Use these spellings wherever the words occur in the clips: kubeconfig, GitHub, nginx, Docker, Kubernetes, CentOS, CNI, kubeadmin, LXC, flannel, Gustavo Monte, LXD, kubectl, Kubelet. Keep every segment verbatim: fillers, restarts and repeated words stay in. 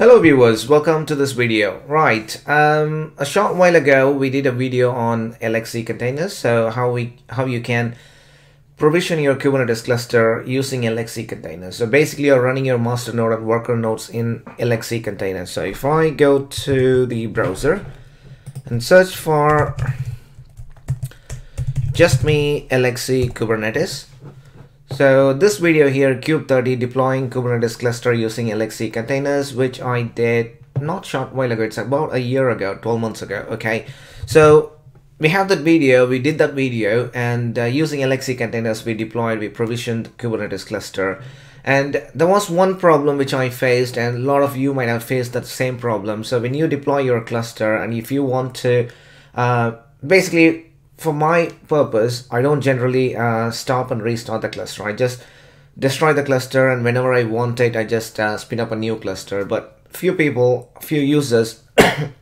Hello viewers, welcome to this video. Right, um, a short while ago we did a video on L X C containers, so how we how you can provision your Kubernetes cluster using L X C containers. So basically you're running your master node and worker nodes in L X C containers. So if I go to the browser and search for just me L X C Kubernetes. So this video here, Kube thirty, deploying Kubernetes cluster using L X C containers, which I did not short while ago. It's about a year ago, twelve months ago. Okay, so we have that video, we did that video, and uh, using L X C containers, we deployed, we provisioned Kubernetes cluster. And there was one problem which I faced, and a lot of you might have faced that same problem. So when you deploy your cluster, and if you want to, uh, basically, for my purpose, I don't generally uh, stop and restart the cluster. I just destroy the cluster, and whenever I want it, I just uh, spin up a new cluster. But few people, few users,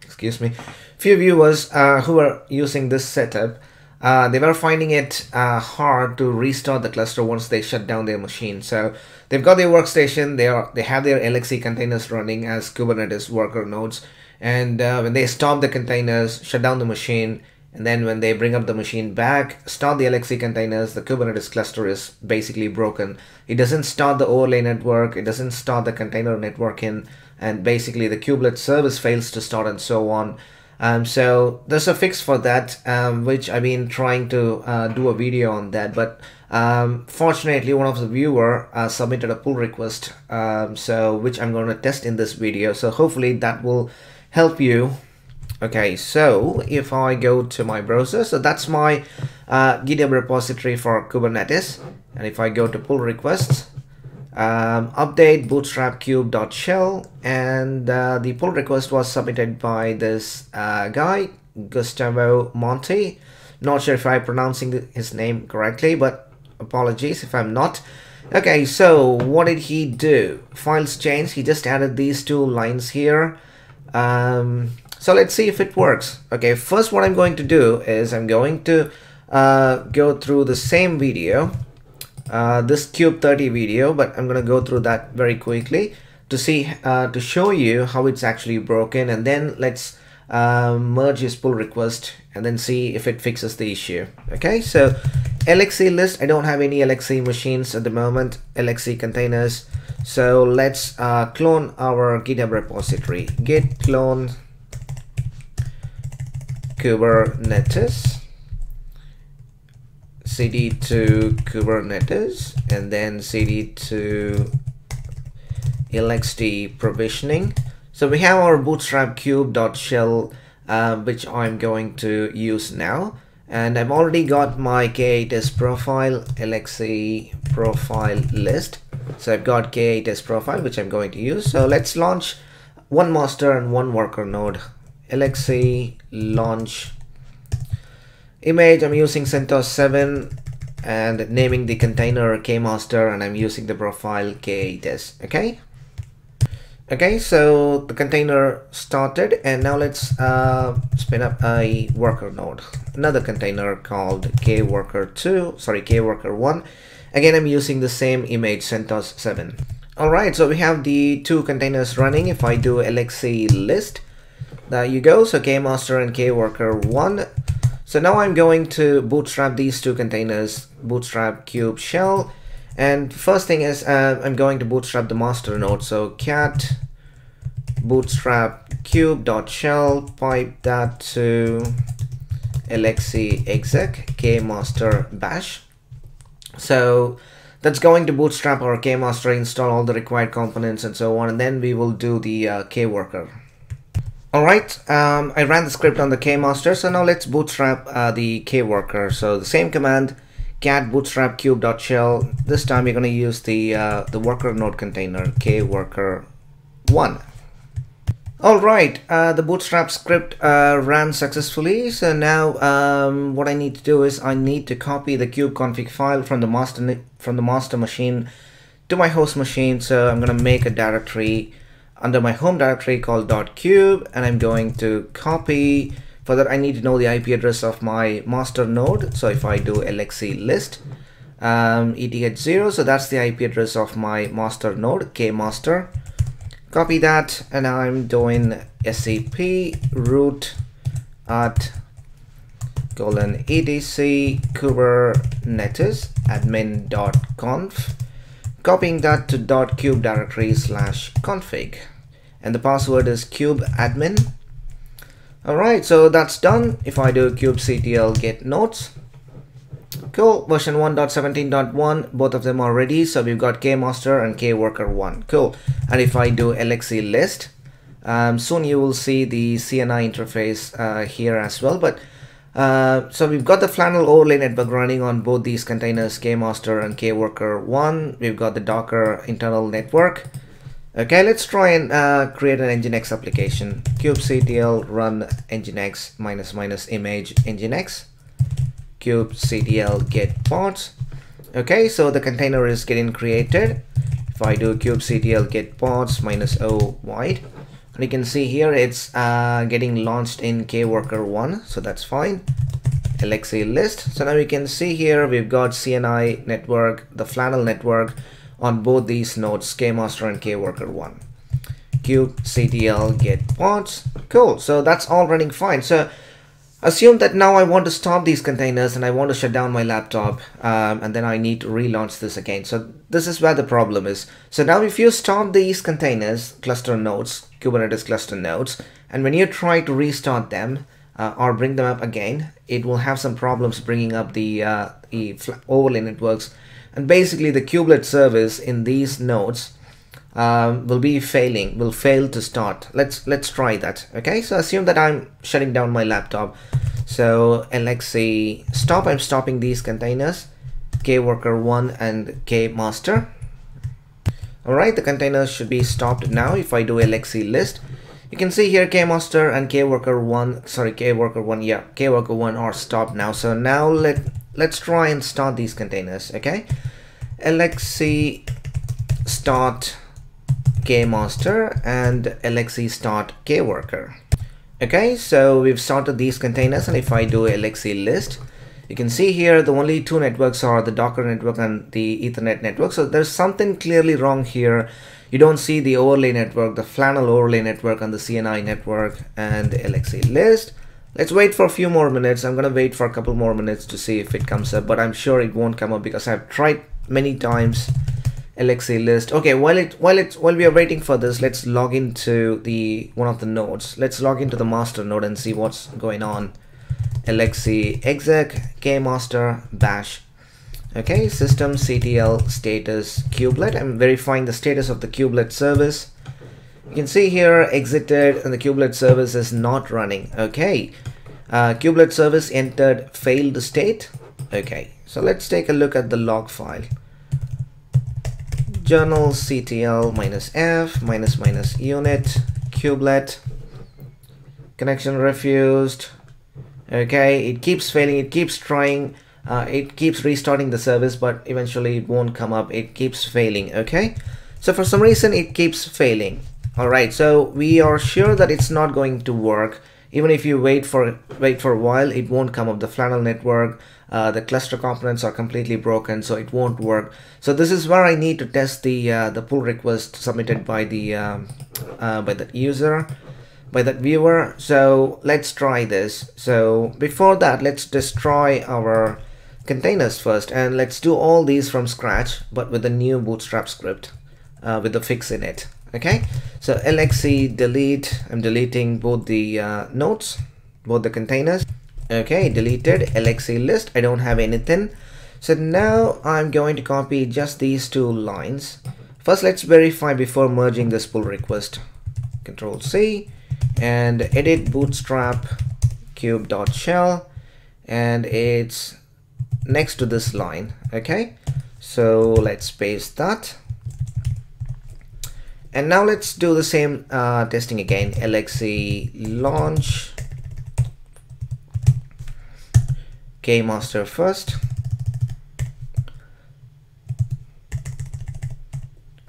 excuse me, few viewers uh, who are using this setup, uh, they were finding it uh, hard to restart the cluster once they shut down their machine. So they've got their workstation, they are they have their L X C containers running as Kubernetes worker nodes, and uh, when they stop the containers, shut down the machine, and then when they bring up the machine back, start the L X C containers, the Kubernetes cluster is basically broken. It doesn't start the overlay network, it doesn't start the container network in, and basically the Kubelet service fails to start and so on. Um, so there's a fix for that, um, which I've been trying to uh, do a video on that, but um, fortunately one of the viewer uh, submitted a pull request, um, so which I'm going to test in this video. So hopefully that will help you. Okay, so if I go to my browser, so that's my uh, GitHub repository for Kubernetes, and if I go to pull requests, um, update bootstrap kube.shell, and uh, the pull request was submitted by this uh, guy, Gustavo Monte. Not sure if I'm pronouncing his name correctly, but apologies if I'm not. Okay, so what did he do? Files change, he just added these two lines here. Um, So let's see if it works. Okay, first what I'm going to do is I'm going to uh, go through the same video, uh, this Kube thirty video, but I'm going to go through that very quickly to see, uh, to show you how it's actually broken, and then let's uh, merge his pull request and then see if it fixes the issue. Okay, so L X C list, I don't have any L X C machines at the moment, L X C containers. So let's uh, clone our GitHub repository, git clone Kubernetes, cd to Kubernetes, and then cd to L X D provisioning. So we have our bootstrap kube.shell, uh, which I'm going to use now, and I've already got my K eight S profile, L X C profile list. So I've got K eight S profile, which I'm going to use. So let's launch one master and one worker node. L X C launch image, I'm using CentOS seven and naming the container K master, and I'm using the profile K eight S. Okay, okay, so the container started, and now let's uh, spin up a worker node, another container called K worker two sorry K worker one. Again, I'm using the same image, CentOS seven. Alright, so we have the two containers running. If I do L X C list, there you go, so K master and K worker one. So now I'm going to bootstrap these two containers, bootstrap kube shell, and first thing is uh, I'm going to bootstrap the master node. So cat bootstrap kube.shell, pipe that to L X C exec K master bash. So that's going to bootstrap our K master, install all the required components and so on, and then we will do the uh, K worker. Alright, um, I ran the script on the K master, so now let's bootstrap uh, the K worker. So the same command, cat bootstrap kube.shell, this time you're going to use the uh, the worker node container, K worker one. Alright, uh, the bootstrap script uh, ran successfully, so now um, what I need to do is I need to copy the kubeconfig file from the master, from the master machine to my host machine, so I'm going to make a directory under my home directory called .kube, and I'm going to copy. For that I need to know the I P address of my master node, so if I do L X C list um, E T H zero, so that's the I P address of my master node, K master, Copy that, and I'm doing sap root at colon etc kubernetes admin.conf, copying that to dot cube directory slash config, and the password is kubeadmin. Alright, so that's done. If I do kubectl get nodes, cool, version one point seventeen point one, both of them are ready. So we've got kmaster and kworker one, cool. And if I do L X C list, um, soon you will see the C N I interface uh, here as well. But uh, so we've got the flannel overlay network running on both these containers, kmaster and kworker one. We've got the Docker internal network. Okay, let's try and uh, create an nginx application. Kubectl run nginx minus minus image nginx kubectl get pods. Okay, so the container is getting created. If I do kubectl get pods minus o wide, and you can see here it's uh, getting launched in kworker one, so that's fine. L X C list. So now you can see here we've got C N I network, the flannel network, on both these nodes, kmaster and kworker one. Kubectl get pods. Cool, so that's all running fine. So assume that now I want to stop these containers and I want to shut down my laptop, um, and then I need to relaunch this again. So this is where the problem is. So now if you stop these containers, cluster nodes, Kubernetes cluster nodes, and when you try to restart them uh, or bring them up again, it will have some problems bringing up the, uh, the overlay networks. And basically the kubelet service in these nodes um, will be failing, will fail to start. Let's let's try that. Okay, so assume that I'm shutting down my laptop. So L X C stop, I'm stopping these containers, kworker one and kmaster. Alright, the containers should be stopped now. If I do L X C list, you can see here kmaster and kworker one, sorry, kworker one, yeah, kworker one are stopped now. So now let Let's try and start these containers, okay? L X C start kmaster and L X C start kworker. Okay, so we've started these containers, and if I do L X C list, you can see here the only two networks are the Docker network and the Ethernet network. So there's something clearly wrong here. You don't see the overlay network, the flannel overlay network and the C N I network and L X C list. Let's wait for a few more minutes. I'm gonna wait for a couple more minutes to see if it comes up, but I'm sure it won't come up because I've tried many times. L X C list. Okay, while it while it while we are waiting for this, let's log into the one of the nodes. Let's log into the master node and see what's going on. L X C exec kmaster bash. Okay, systemctl status kubelet. I'm verifying the status of the kubelet service. You can see here exited and the kubelet service is not running. Okay, uh, kubelet service entered failed state. Okay, so let's take a look at the log file. Journalctl minus f minus minus unit kubelet connection refused. Okay, it keeps failing, it keeps trying, uh, it keeps restarting the service, but eventually it won't come up, it keeps failing. Okay, so for some reason it keeps failing. Alright, so we are sure that it's not going to work. Even if you wait for wait for a while, it won't come up. The flannel network, uh, the cluster components are completely broken, so it won't work. So this is where I need to test the uh, the pull request submitted by the um, uh, by the user, by that viewer. So let's try this. So before that, let's destroy our containers first, and let's do all these from scratch, but with a new bootstrap script uh, with a fix in it. Okay, so L X C delete, I'm deleting both the uh, nodes, both the containers. Okay, deleted. L X C list, I don't have anything. So now I'm going to copy just these two lines. First, let's verify before merging this pull request. Control C and edit bootstrap cube.shell, and it's next to this line. Okay, so let's paste that. And now let's do the same uh, testing again. L X C launch kmaster first,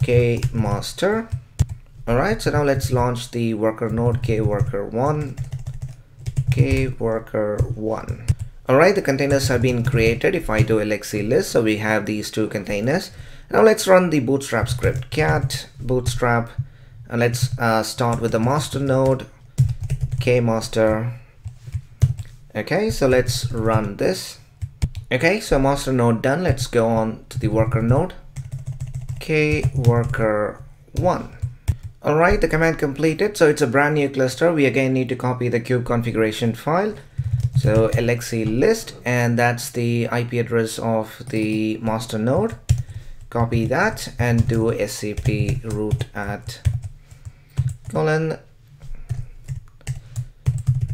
kmaster. Alright, so now let's launch the worker node, kworker one, kworker one. Alright, the containers have been created. If I do L X C list, so we have these two containers. Now let's run the bootstrap script, cat bootstrap And let's uh, start with the master node, kmaster. Okay, so let's run this. Okay, so master node done. Let's go on to the worker node, k worker one. All right, the command completed. So it's a brand new cluster. We again need to copy the kube configuration file. So L X C list, and that's the I P address of the master node. Copy that and do scp root at colon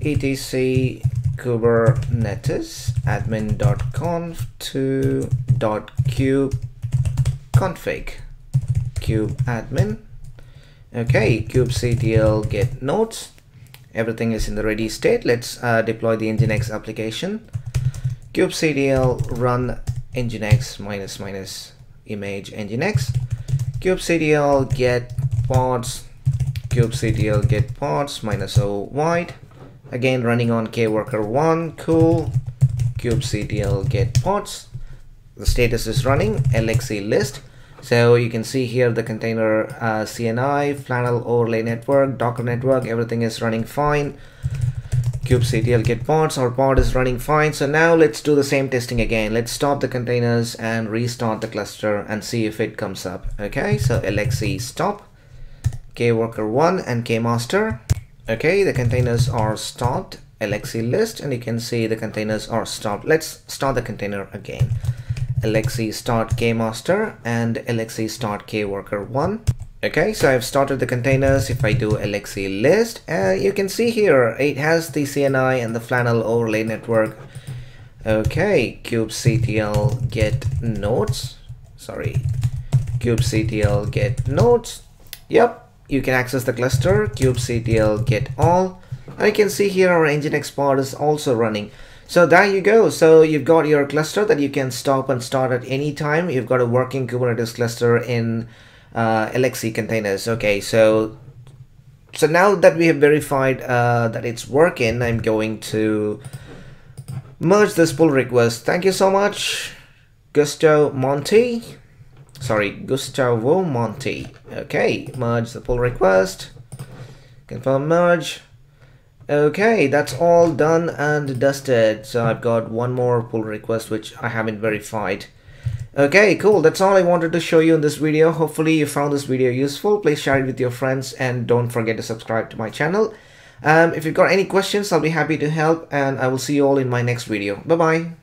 etc kubernetes admin.conf to dot kube config kube admin. Okay, kubectl get nodes. Everything is in the ready state. Let's uh, deploy the nginx application. Kubectl run nginx minus minus image nginx. Kubectl get pods. Kubectl get pods minus o wide. Again running on k worker one. Cool. Kubectl get pods. The status is running. L X C list. So you can see here the container uh, C N I, flannel overlay network, Docker network, everything is running fine. Kubectl get pods, our pod is running fine. So now let's do the same testing again. Let's stop the containers and restart the cluster and see if it comes up. Okay, so L X C stop, k worker one and kmaster. Okay, the containers are stopped, L X C list, and you can see the containers are stopped. Let's start the container again. L X C start kmaster and L X C start k worker one. Okay, so I've started the containers. If I do L X C list, uh, you can see here it has the C N I and the flannel overlay network. Okay, kubectl get nodes. Sorry, kubectl get nodes. Yep, you can access the cluster, kubectl get all. And you can see here our nginx pod is also running. So there you go. So you've got your cluster that you can stop and start at any time. You've got a working Kubernetes cluster in uh, L X C containers. Okay, so so now that we have verified uh, that it's working, I'm going to merge this pull request. Thank you so much, Gustavo Monte. Sorry, Gustavo Monte. Okay, merge the pull request. Confirm merge. Okay, that's all done and dusted. So I've got one more pull request which I haven't verified. Okay, cool. That's all I wanted to show you in this video. Hopefully you found this video useful. Please share it with your friends and don't forget to subscribe to my channel. Um, if you've got any questions, I'll be happy to help, and I will see you all in my next video. Bye bye.